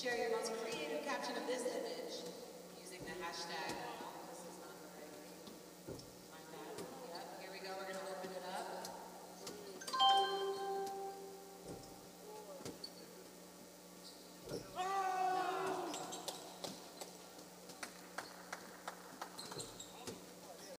Share your most creative caption of this image using the hashtag.